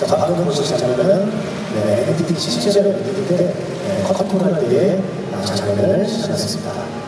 자, 다음 동영상 시작하면 엔딩 시즌을 엔딩 때 컷콘 할 때의 장면을 시작하겠습니다.